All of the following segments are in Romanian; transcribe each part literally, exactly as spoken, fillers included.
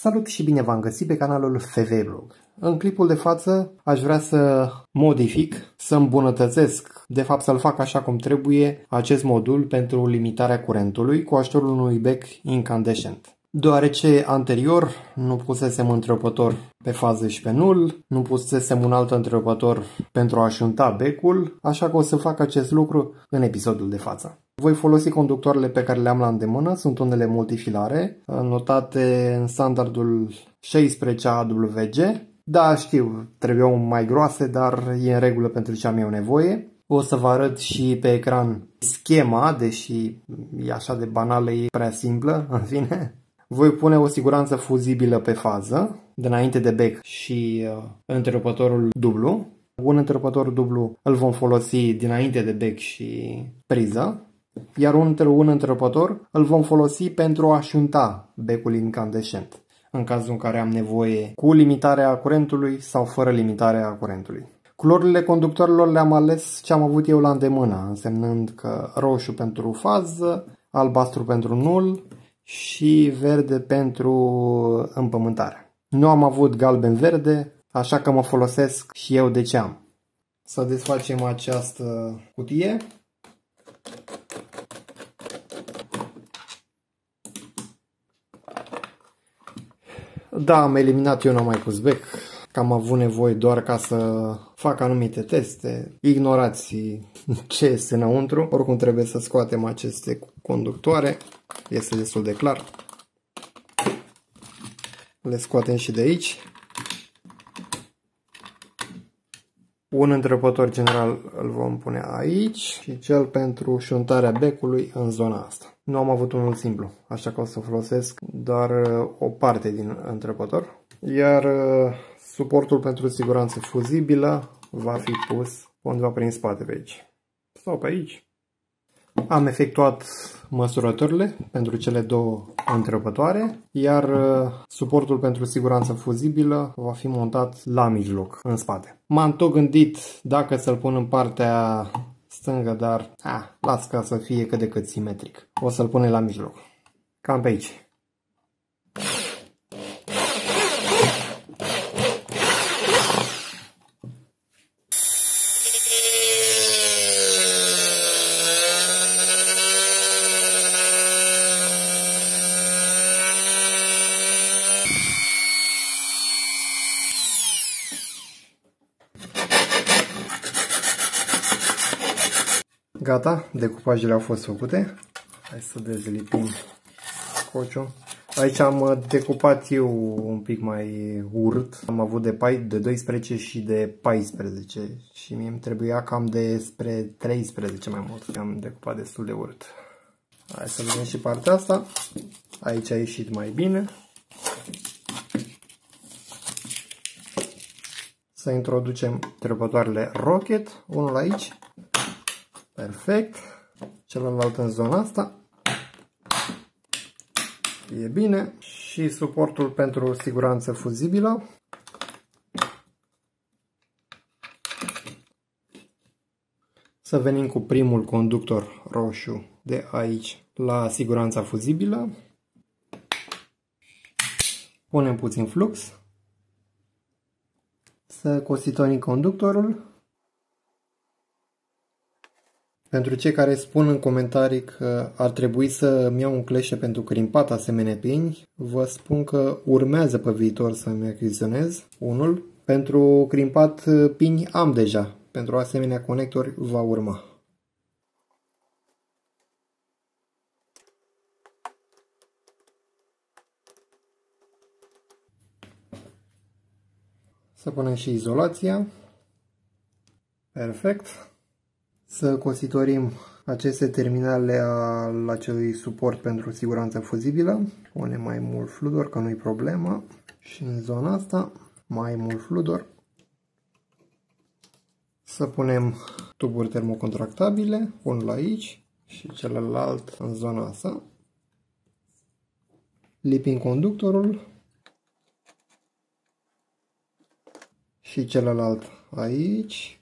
Salut și bine v-am găsit pe canalul FVBlog. În clipul de față aș vrea să modific, să îmbunătățesc, de fapt să-l fac așa cum trebuie, acest modul pentru limitarea curentului cu ajutorul unui bec incandescent. Deoarece anterior nu pusesem întrerupător pe fază și pe nul, nu pusesem un alt întrerupător pentru a așunta becul, așa că o să fac acest lucru în episodul de față. Voi folosi conductoarele pe care le am la îndemână, sunt unele multifilare, notate în standardul șaisprezece A W G. Da, știu, trebuiau mai groase, dar e în regulă pentru ce am eu nevoie. O să vă arăt și pe ecran schema, deși e așa de banală, e prea simplă, în fine. Voi pune o siguranță fuzibilă pe fază, dinainte de bec și uh, întrerupătorul dublu. Un întrerupător dublu îl vom folosi dinainte de bec și priză. Iar un, un întrerupător îl vom folosi pentru a șunta becul incandescent, în cazul în care am nevoie cu limitarea curentului sau fără limitarea curentului. Culorile conductorilor le-am ales ce am avut eu la îndemână, însemnând că roșu pentru fază, albastru pentru nul și verde pentru împământare. Nu am avut galben-verde, așa că mă folosesc și eu de ce am. Să desfacem această cutie. Da, am eliminat, eu n-am mai pus bec, că am avut nevoie doar ca să fac anumite teste. Ignorați ce este înăuntru. Oricum trebuie să scoatem aceste conductoare, este destul de clar. Le scoatem și de aici. Un întrerupător general îl vom pune aici și cel pentru șuntarea becului în zona asta. Nu am avut unul simplu, așa că o să folosesc doar o parte din întrerupător. Iar suportul pentru siguranță fuzibilă va fi pus undeva prin spate pe aici. Sau pe aici. Am efectuat măsurătorile pentru cele două întrerupătoare, iar suportul pentru siguranță fuzibilă va fi montat la mijloc, în spate. M-am tot gândit dacă să-l pun în partea stângă, dar ah, las ca să fie cât de cât simetric. O să-l punem la mijloc. Cam pe aici. Gata, decupajele au fost făcute. Hai să dezlipim scociul. Aici am decupat eu un pic mai urât. Am avut de doisprezece și de paisprezece și mie îmi trebuia cam de spre treisprezece mai mult. Am decupat destul de urât. Hai să vedem și partea asta. Aici a ieșit mai bine. Să introducem întrerupătoarele Rocket, unul aici. Perfect, celălalt în zona asta, e bine, și suportul pentru siguranță fuzibilă. Să venim cu primul conductor roșu de aici la siguranța fuzibilă, punem puțin flux, să cositonim conductorul. Pentru cei care spun în comentarii că ar trebui să-mi iau un cleșe pentru crimpat asemenea pini, vă spun că urmează pe viitor să-mi achiziționez unul. Pentru crimpat pini am deja, pentru asemenea conectori va urma. Să punem și izolația. Perfect. Să cositorim aceste terminale al acelui suport pentru siguranță fuzibilă. Punem mai mult fludor, că nu-i problema. Și în zona asta, mai mult fludor. Să punem tuburi termocontractabile, unul aici și celălalt în zona asta. Lipim conductorul. Și celălalt aici.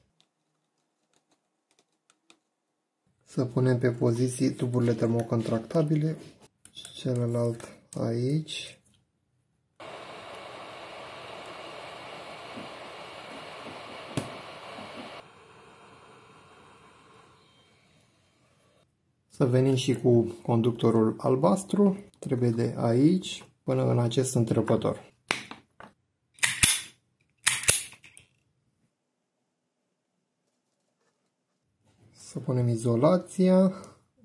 Să punem pe poziții tuburile termocontractabile, celălalt aici Să venim și cu conductorul albastru, trebuie de aici până în acest întrerupător. Să punem izolația,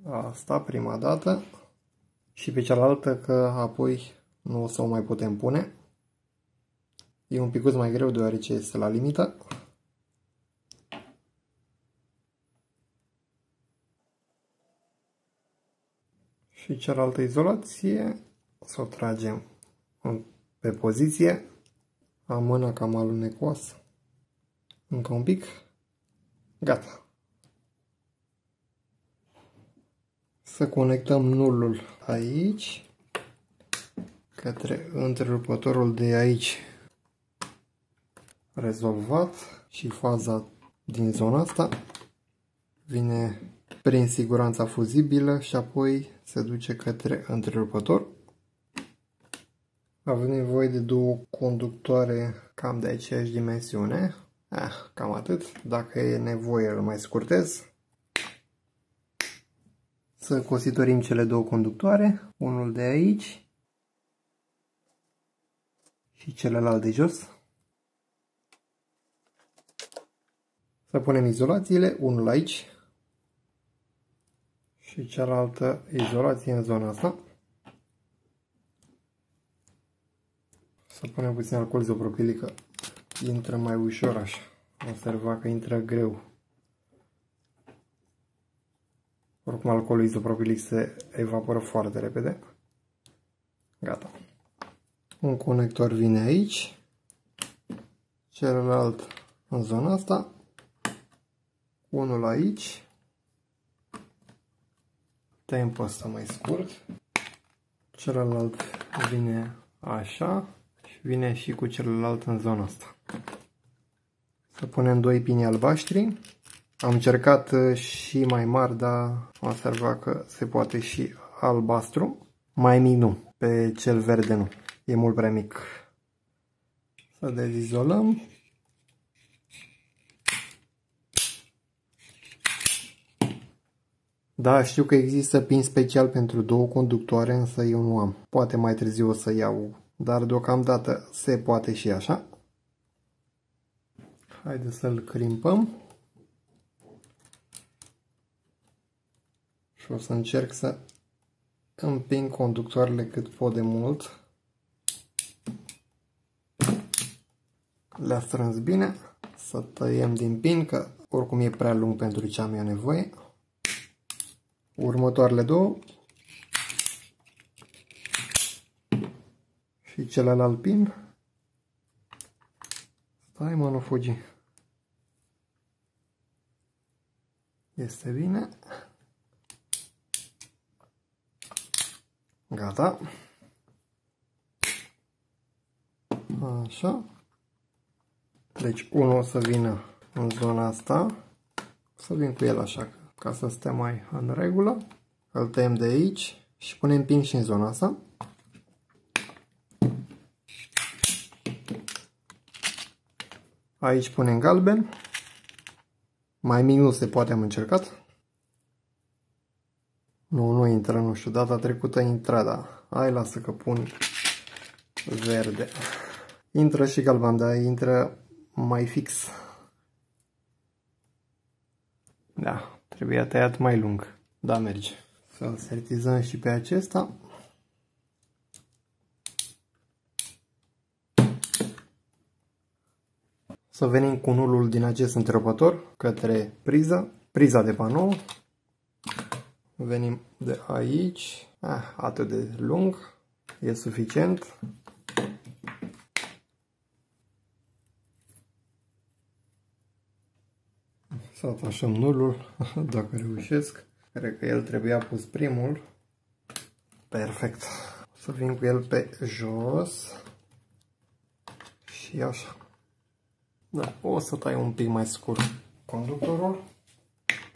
asta prima dată, și pe cealaltă că apoi nu o să o mai putem pune. E un picuț mai greu deoarece este la limită. Și cealaltă izolație o să o tragem pe poziție. Am mâna cam alunecoasă. Încă un pic. Gata. Să conectăm nulul aici către întrerupătorul de aici rezolvat și faza din zona asta vine prin siguranța fuzibilă și apoi se duce către întrerupător. Avem nevoie de două conductoare cam de aceeași dimensiune. Ah, cam atât. Dacă e nevoie îl mai scurtez. Să cositorim cele două conductoare, unul de aici și celălalt de jos. Să punem izolațiile, unul aici și cealaltă izolație în zona asta. Să punem puțin alcool izopropilică, intră mai ușor așa, observa că intră greu. Oricum, alcoolul izopropilic se evaporă foarte repede. Gata. Un conector vine aici, celălalt în zona asta, unul aici. Tăiem pe ăsta mai scurt. Celălalt vine așa și vine și cu celălalt în zona asta. Să punem doi pini albaștri. Am încercat și mai mari, dar am observat că se poate și albastru. Mai mic nu, pe cel verde nu, e mult prea mic. Să dezizolăm. Da, știu că există pin special pentru două conductoare, însă eu nu am. Poate mai târziu o să iau, dar deocamdată se poate și așa. Haideți să-l crimpăm. O să încerc să împing conductoarele cât pot de mult. Le-a strâns bine. Să tăiem din pin, că oricum e prea lung pentru ce am eu nevoie. Următoarele două. Și celălalt pin. Stai mă, nu fugi. Este bine. Gata. Așa. Deci unul o să vină în zona asta. O să vin cu el așa, ca să stea mai în regulă. Îl tăiem de aici și punem pin și în zona asta. Aici punem galben. Mai mic nu se poate, am încercat. Nu, nu intră, nu știu, data trecută intra, da. Hai, lasă că pun verde. Intră și galban, dar intră mai fix. Da, trebuia tăiat mai lung. Da, merge. Să-l sertizăm și pe acesta. Să venim cu nulul din acest întrerupător către priză, priza de panou. Venim de aici, ah, atât de lung, e suficient. Să atașăm nulul, dacă reușesc. Cred că el trebuia pus primul. Perfect. O să vin cu el pe jos. Și așa. Da, o să tai un pic mai scurt conductorul.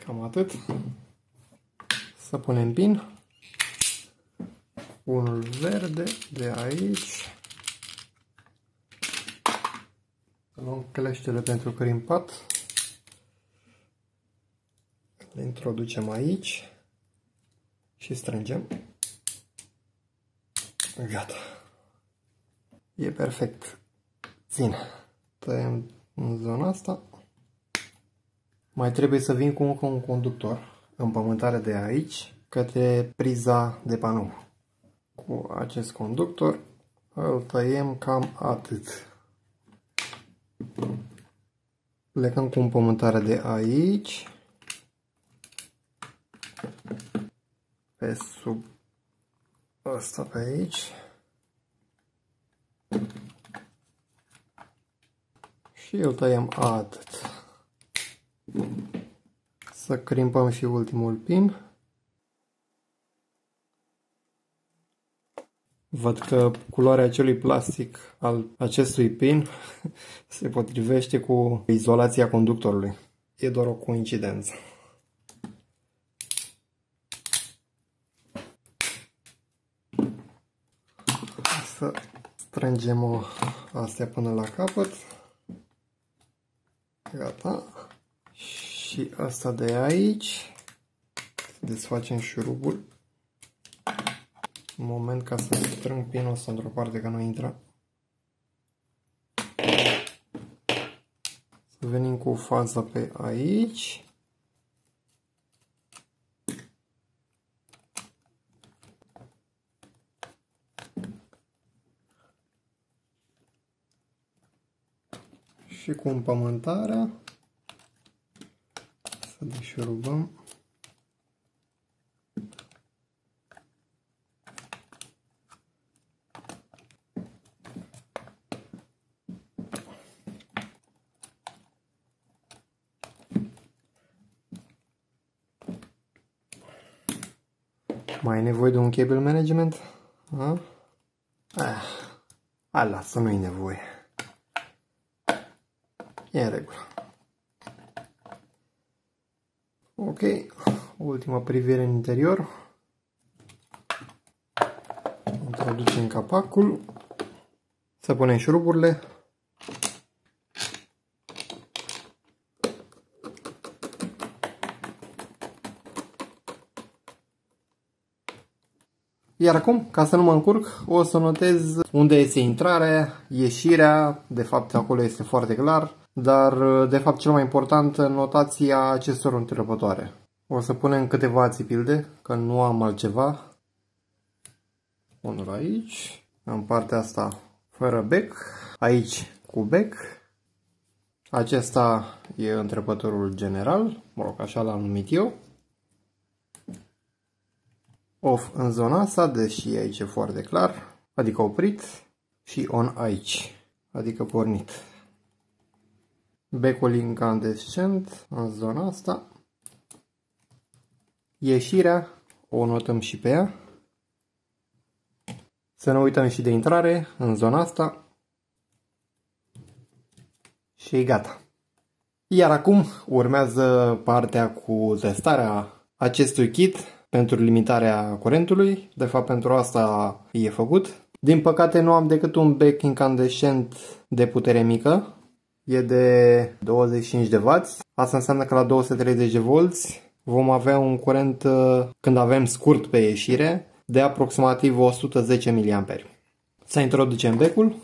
Cam atât. Să punem pin, unul verde de aici, luăm cleștele pentru crimpat, le introducem aici, și strângem. Gata. E perfect. Ține. Tăiem în zona asta. Mai trebuie să vin cu încă un conductor în pământare de aici către priza de panou. Cu acest conductor îl tăiem cam atât. Plecăm cu împământarea de aici, pe sub asta pe aici și îl tăiem atât. Să crimpăm și ultimul pin. Văd că culoarea acelui plastic al acestui pin se potrivește cu izolația conductorului. E doar o coincidență. Să strângem o astea până la capăt. Gata. Și asta de aici. Desfacem șurubul. Un moment ca să strâng pinul ăsta într-o parte că nu intră. Să venim cu faza pe aici. Și cu împământarea să deșurubăm. Mai ai nevoie de un cable management? A? Ah, a, lasă, nu-i nevoie. E în regulă. Ok, ultima privire în interior. Introducem capacul. Să punem șuruburile. Iar acum, ca să nu mă încurc, o să notez unde este intrarea, ieșirea, de fapt acolo este foarte clar, dar de fapt cel mai important, notația acestor întrerupătoare. O să punem câteva țipilde, că nu am altceva. Unul aici, în partea asta fără bec, aici cu bec. Acesta e întrerupătorul general, mă rog, așa l-am numit eu. Off în zona asta, deși aici e foarte clar, adică oprit, și on aici, adică pornit. Becul incandescent în zona asta. Ieșirea, o notăm și pe ea. Să ne uităm și de intrare în zona asta. Și gata. Iar acum urmează partea cu testarea acestui kit. Pentru limitarea curentului, de fapt pentru asta e făcut. Din păcate nu am decât un bec incandescent de putere mică, e de douăzeci și cinci de wați, asta înseamnă că la două sute treizeci de volți vom avea un curent, când avem scurt pe ieșire, de aproximativ o sută zece miliamperi. Să introducem becul.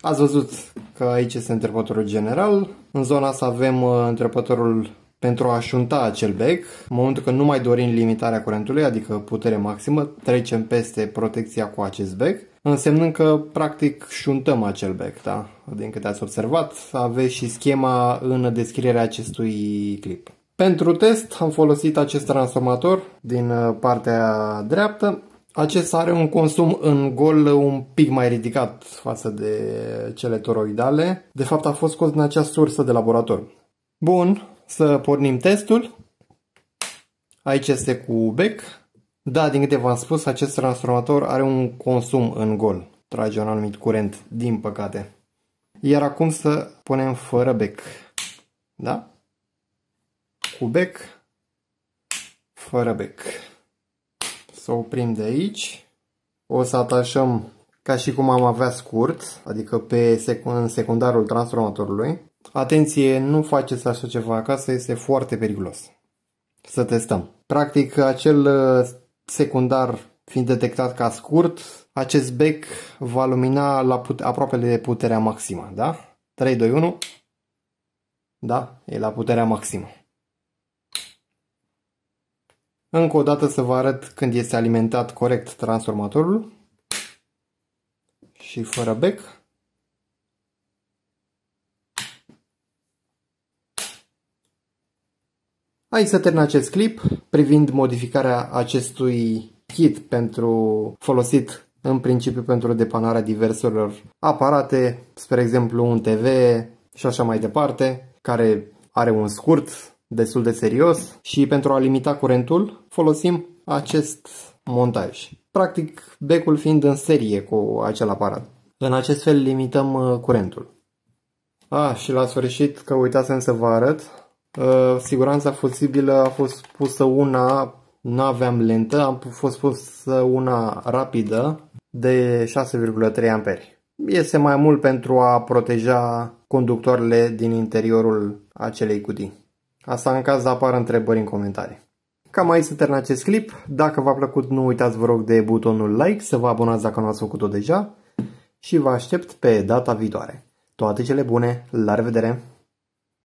Ați văzut că aici este întrerupătorul general, în zona asta avem întrerupătorul pentru a șunta acel bec, în momentul că nu mai dorim limitarea curentului, adică putere maximă, trecem peste protecția cu acest bec, însemnând că practic șuntăm acel bec, da? Din câte ați observat, aveți și schema în descrierea acestui clip. Pentru test am folosit acest transformator din partea dreaptă. Acesta are un consum în gol un pic mai ridicat față de cele toroidale. De fapt a fost scos din acea sursă de laborator. Bun. Să pornim testul. Aici este cu bec. Da, din câte v-am spus, acest transformator are un consum în gol. Trage un anumit curent, din păcate. Iar acum să punem fără bec. Da? Cu bec. Fără bec. Să oprim de aici. O să atașăm ca și cum am avea scurt, adică pe sec- în secundarul transformatorului. Atenție, nu faceți așa ceva acasă, este foarte periculos. Să testăm. Practic, acel secundar fiind detectat ca scurt, acest bec va lumina la put- aproape de puterea maximă. Da? trei, doi, unu. Da? E la puterea maximă. Încă o dată să vă arăt când este alimentat corect transformatorul și fără bec. Aici se termină acest clip privind modificarea acestui kit pentru folosit în principiu pentru depanarea diverselor aparate, spre exemplu un T V și așa mai departe, care are un scurt destul de serios și pentru a limita curentul folosim acest montaj. Practic becul fiind în serie cu acel aparat. În acest fel limităm curentul. A, și la sfârșit, că uitasem să vă arăt, siguranța fusibilă a fost pusă una, nu aveam lentă, am fost pusă una rapidă de șase virgulă trei amperi. Este mai mult pentru a proteja conductoarele din interiorul acelei cutii. Asta în caz apar întrebări în comentarii. Cam aici se termină acest clip. Dacă v-a plăcut, nu uitați, vă rog, de butonul like, să vă abonați dacă nu ați făcut-o deja și vă aștept pe data viitoare. Toate cele bune, la revedere!